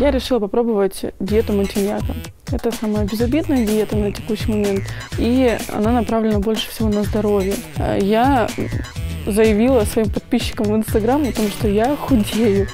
Я решила попробовать диету Монтиньяка. Это самая безобидная диета на текущий момент, и она направлена больше всего на здоровье. Я заявила своим подписчикам в Инстаграм о том, что я худею.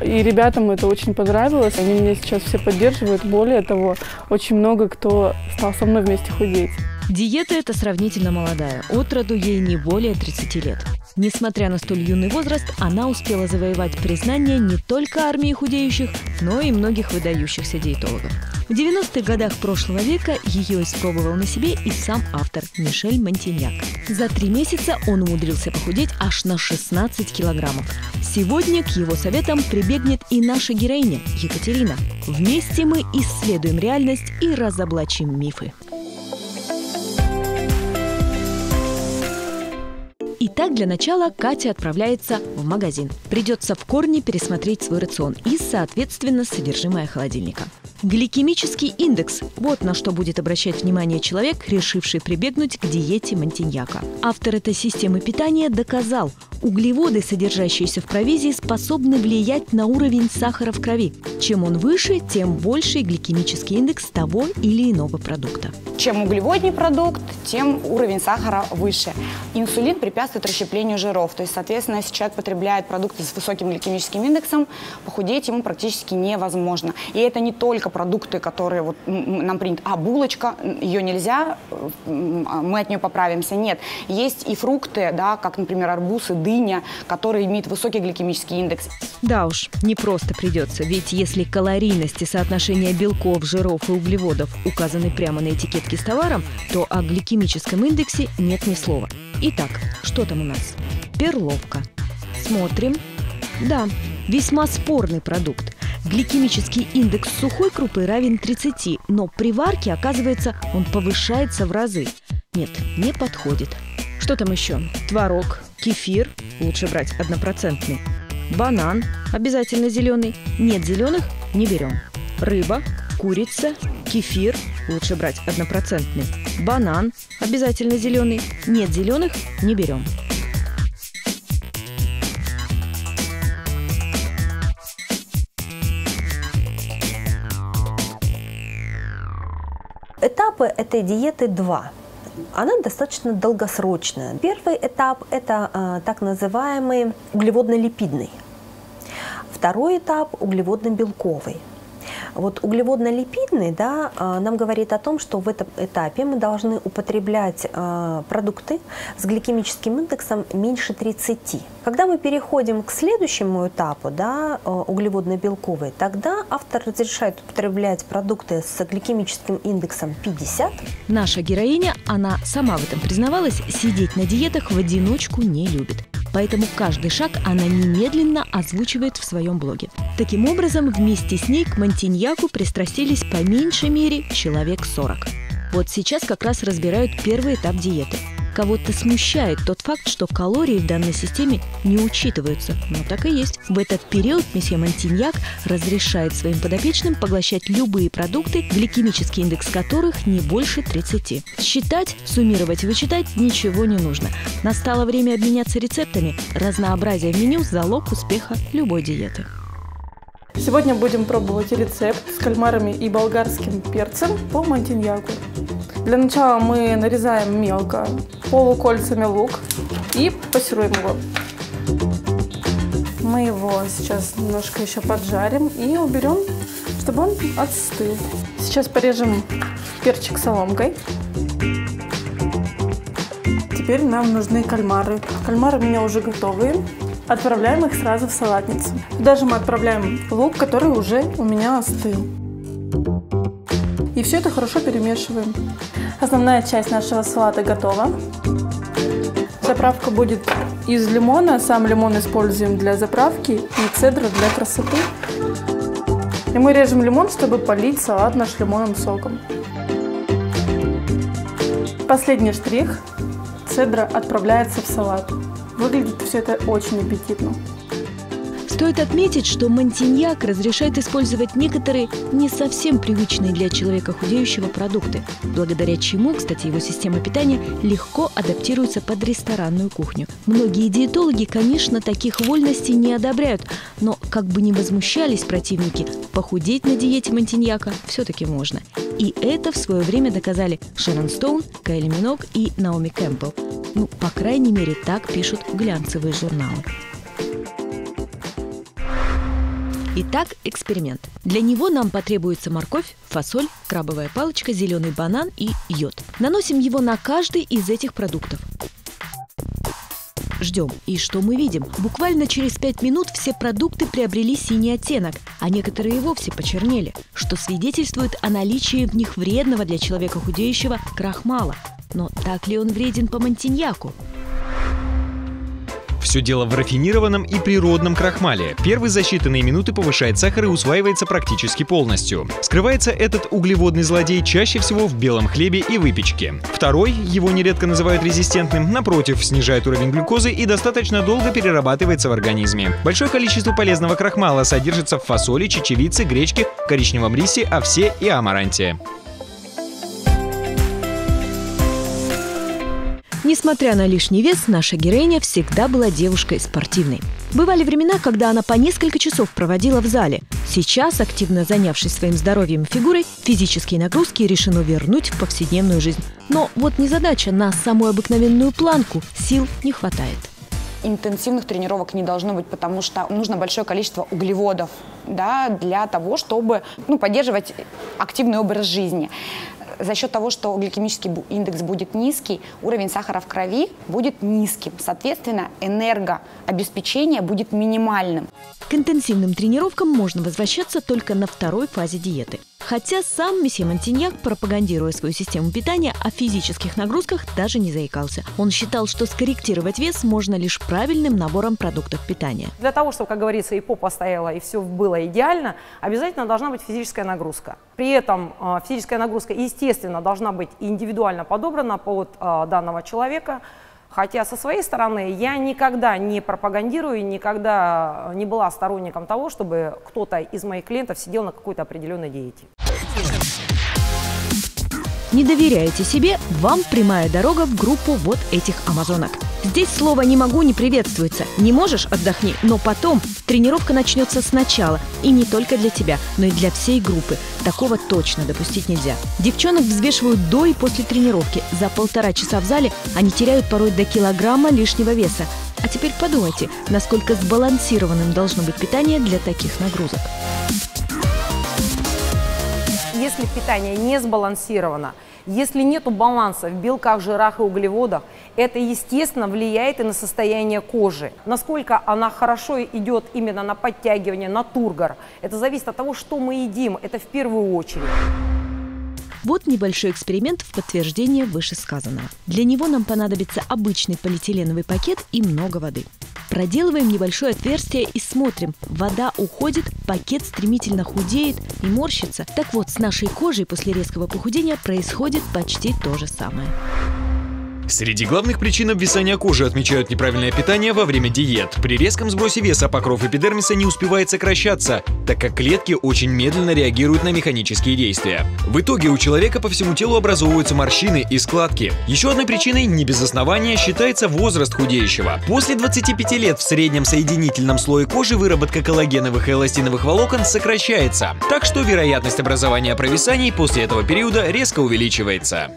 И ребятам это очень понравилось, они меня сейчас все поддерживают. Более того, очень много кто стал со мной вместе худеть. Диета эта сравнительно молодая, от роду ей не более 30 лет. Несмотря на столь юный возраст, она успела завоевать признание не только армии худеющих, но и многих выдающихся диетологов. В 90-х годах прошлого века ее испробовал на себе и сам автор Мишель Монтиньяк. За 3 месяца он умудрился похудеть аж на 16 килограммов. Сегодня к его советам прибегнет и наша героиня Екатерина. Вместе мы исследуем реальность и разоблачим мифы. Итак, для начала Катя отправляется в магазин. Придется в корне пересмотреть свой рацион и, соответственно, содержимое холодильника. Гликемический индекс – вот на что будет обращать внимание человек, решивший прибегнуть к диете Монтиньяка. Автор этой системы питания доказал, углеводы, содержащиеся в провизии, способны влиять на уровень сахара в крови. Чем он выше, тем больше гликемический индекс того или иного продукта. Чем углеводный продукт, тем уровень сахара выше. Инсулин препятствует расщеплению жиров. То есть, соответственно, если человек потребляет продукты с высоким гликемическим индексом, похудеть ему практически невозможно. И это не только продукты, которые вот нам принято, а булочка, ее нельзя, мы от нее поправимся. Нет, есть и фрукты, да, как, например, арбуз и дыня, которые имеют высокий гликемический индекс. Да уж, не просто придется, ведь если калорийность и соотношение белков, жиров и углеводов указаны прямо на этикетке с товаром, то о гликемическом индексе нет ни слова. Итак, что там у нас? Перловка. Смотрим. Да, весьма спорный продукт. Гликемический индекс сухой крупы равен 30, но при варке, оказывается, он повышается в разы. Нет, не подходит. Что там еще? Творог, кефир, лучше брать 1%. Банан, обязательно зеленый. Нет зеленых, не берем. Рыба, курица, кефир, лучше брать 1%. Банан, обязательно зеленый. Нет зеленых, не берем. Этапы этой диеты 2. Она достаточно долгосрочная. Первый этап – это так называемый углеводно-липидный. Второй этап – углеводно-белковый. Вот углеводно-липидный, да, нам говорит о том, что в этом этапе мы должны употреблять продукты с гликемическим индексом меньше 30. Когда мы переходим к следующему этапу, да, углеводно-белковый, тогда автор разрешает употреблять продукты с гликемическим индексом 50. Наша героиня, она сама в этом признавалась, сидеть на диетах в одиночку не любит. Поэтому каждый шаг она немедленно озвучивает в своем блоге. Таким образом, вместе с ней к Монтиньяку пристрастились по меньшей мере человек 40. Вот сейчас как раз разбирают первый этап диеты. Кого-то смущает тот факт, что калории в данной системе не учитываются. Но так и есть. В этот период месье Монтиньяк разрешает своим подопечным поглощать любые продукты, гликемический индекс которых не больше 30. Считать, суммировать и вычитать ничего не нужно. Настало время обменяться рецептами. Разнообразие в меню – залог успеха любой диеты. Сегодня будем пробовать рецепт с кальмарами и болгарским перцем по Монтиньяку. Для начала мы нарезаем мелко полукольцами лук и пассируем его. Мы его сейчас немножко еще поджарим и уберем, чтобы он остыл. Сейчас порежем перчик соломкой. Теперь нам нужны кальмары. Кальмары у меня уже готовые. Отправляем их сразу в салатницу. Туда же мы отправляем лук, который уже у меня остыл. И все это хорошо перемешиваем. Основная часть нашего салата готова. Заправка будет из лимона. Сам лимон используем для заправки и цедру для красоты. И мы режем лимон, чтобы полить салат наш лимонным соком. Последний штрих. Цедра отправляется в салат. Выглядит все это очень аппетитно. Стоит отметить, что Монтиньяк разрешает использовать некоторые не совсем привычные для человека худеющего продукты, благодаря чему, кстати, его система питания легко адаптируется под ресторанную кухню. Многие диетологи, конечно, таких вольностей не одобряют, но, как бы ни возмущались противники, похудеть на диете Монтиньяка все-таки можно. И это в свое время доказали Шерон Стоун, Кайли Минок и Наоми Кэмпбелл. Ну, по крайней мере, так пишут глянцевые журналы. Итак, эксперимент. Для него нам потребуется морковь, фасоль, крабовая палочка, зеленый банан и йод. Наносим его на каждый из этих продуктов. Ждем. И что мы видим? Буквально через 5 минут все продукты приобрели синий оттенок, а некоторые и вовсе почернели, что свидетельствует о наличии в них вредного для человека худеющего крахмала. Но так ли он вреден по Монтиньяку? Все дело в рафинированном и природном крахмале. Первый за считанные минуты повышает сахар и усваивается практически полностью. Скрывается этот углеводный злодей чаще всего в белом хлебе и выпечке. Второй, его нередко называют резистентным, напротив, снижает уровень глюкозы и достаточно долго перерабатывается в организме. Большое количество полезного крахмала содержится в фасоли, чечевице, гречке, коричневом рисе, овсе и амаранте. Несмотря на лишний вес, наша героиня всегда была девушкой спортивной. Бывали времена, когда она по несколько часов проводила в зале. Сейчас, активно занявшись своим здоровьем и фигурой, физические нагрузки решено вернуть в повседневную жизнь. Но вот незадача, на самую обыкновенную планку сил не хватает. Интенсивных тренировок не должно быть, потому что нужно большое количество углеводов, да, для того, чтобы поддерживать активный образ жизни. За счет того, что гликемический индекс будет низкий, уровень сахара в крови будет низким. Соответственно, энергообеспечение будет минимальным. К интенсивным тренировкам можно возвращаться только на второй фазе диеты. Хотя сам месье Монтиньяк, пропагандируя свою систему питания, о физических нагрузках даже не заикался. Он считал, что скорректировать вес можно лишь правильным набором продуктов питания. Для того, чтобы, как говорится, и попа стояла, и все было идеально, обязательно должна быть физическая нагрузка. При этом физическая нагрузка, естественно, должна быть индивидуально подобрана под данного человека. Хотя со своей стороны я никогда не пропагандирую, никогда не была сторонником того, чтобы кто-то из моих клиентов сидел на какой-то определенной диете. Не доверяете себе? Вам прямая дорога в группу вот этих амазонок. Здесь слово «не могу» не приветствуется. Не можешь – отдохни, но потом тренировка начнется сначала. И не только для тебя, но и для всей группы. Такого точно допустить нельзя. Девчонок взвешивают до и после тренировки. За 1,5 часа в зале они теряют порой до килограмма лишнего веса. А теперь подумайте, насколько сбалансированным должно быть питание для таких нагрузок. Если питание не сбалансировано, если нет баланса в белках, жирах и углеводах, это, естественно, влияет и на состояние кожи. Насколько она хорошо идет именно на подтягивание, на тургор, это зависит от того, что мы едим, это в первую очередь. Вот небольшой эксперимент в подтверждение вышесказанного. Для него нам понадобится обычный полиэтиленовый пакет и много воды. Проделываем небольшое отверстие и смотрим. Вода уходит, пакет стремительно худеет и морщится. Так вот, с нашей кожей после резкого похудения происходит почти то же самое. Среди главных причин обвисания кожи отмечают неправильное питание во время диет. При резком сбросе веса покров эпидермиса не успевает сокращаться, так как клетки очень медленно реагируют на механические действия. В итоге у человека по всему телу образовываются морщины и складки. Еще одной причиной не без основания считается возраст худеющего. После 25 лет в среднем соединительном слое кожи выработка коллагеновых и эластиновых волокон сокращается, так что вероятность образования провисаний после этого периода резко увеличивается.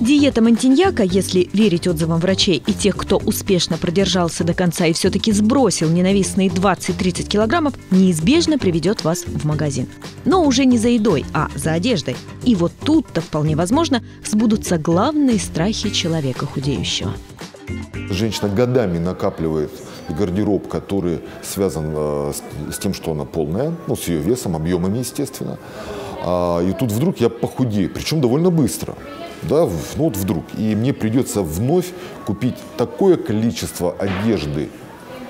Диета Монтиньяка, если верить отзывам врачей и тех, кто успешно продержался до конца и все-таки сбросил ненавистные 20-30 килограммов, неизбежно приведет вас в магазин. Но уже не за едой, а за одеждой. И вот тут-то, вполне возможно, сбудутся главные страхи человека худеющего. Женщина годами накапливает гардероб, который связан с тем, что она полная, с ее весом, объемами, естественно. И тут вдруг я похудею, причем довольно быстро. Да, вот вдруг. И мне придется вновь купить такое количество одежды,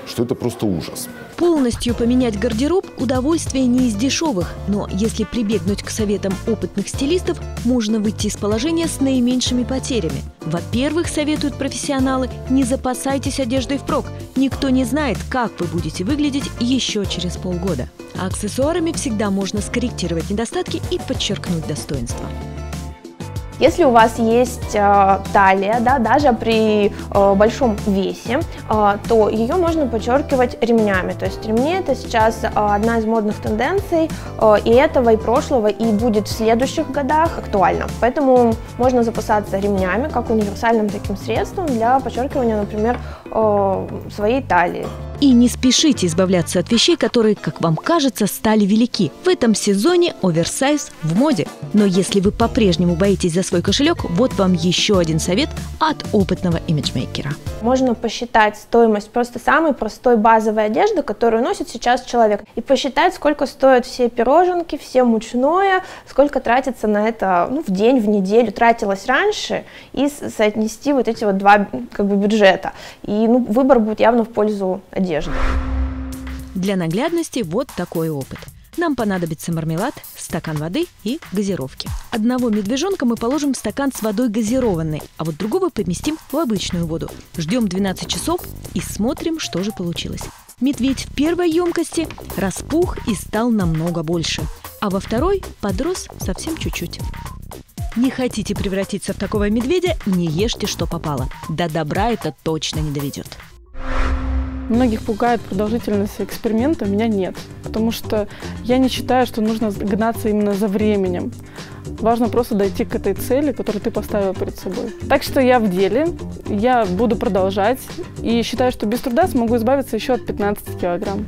что это просто ужас. Полностью поменять гардероб – удовольствие не из дешевых, но если прибегнуть к советам опытных стилистов, можно выйти из положения с наименьшими потерями. Во-первых, советуют профессионалы, не запасайтесь одеждой впрок. Никто не знает, как вы будете выглядеть еще через полгода. А аксессуарами всегда можно скорректировать недостатки и подчеркнуть достоинства. Если у вас есть талия, да, даже при большом весе, то ее можно подчеркивать ремнями. То есть ремни – это сейчас одна из модных тенденций и этого, и прошлого, и будет в следующих годах актуально. Поэтому можно запасаться ремнями как универсальным таким средством для подчеркивания, например, своей талии. И не спешите избавляться от вещей, которые, как вам кажется, стали велики. В этом сезоне оверсайз в моде. Но если вы по-прежнему боитесь за свой кошелек, вот вам еще один совет от опытного имиджмейкера. Можно посчитать стоимость просто самой простой базовой одежды, которую носит сейчас человек. И посчитать, сколько стоят все пироженки, все мучное, сколько тратится на это в день, в неделю, тратилось раньше, и соотнести вот эти вот два бюджета. И выбор будет явно в пользу одежды. Для наглядности вот такой опыт. Нам понадобится мармелад, стакан воды и газировки. Одного медвежонка мы положим в стакан с водой газированной, а вот другого поместим в обычную воду. Ждем 12 часов и смотрим, что же получилось. Медведь в первой емкости распух и стал намного больше, а во второй подрос совсем чуть-чуть. Не хотите превратиться в такого медведя? Не ешьте, что попало. До добра это точно не доведет. Многих пугает продолжительность эксперимента, меня нет, потому что я не считаю, что нужно гнаться именно за временем. Важно просто дойти к этой цели, которую ты поставила перед собой. Так что я в деле, я буду продолжать и считаю, что без труда смогу избавиться еще от 15 килограмм.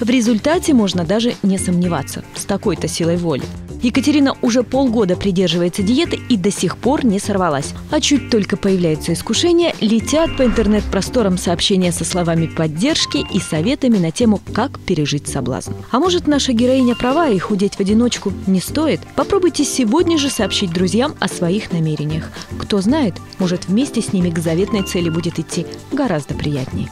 В результате можно даже не сомневаться с такой-то силой воли. Екатерина уже полгода придерживается диеты и до сих пор не сорвалась. А чуть только появляется искушение, летят по интернет-просторам сообщения со словами поддержки и советами на тему «Как пережить соблазн». А может, наша героиня права и худеть в одиночку не стоит? Попробуйте сегодня же сообщить друзьям о своих намерениях. Кто знает, может, вместе с ними к заветной цели будет идти гораздо приятнее.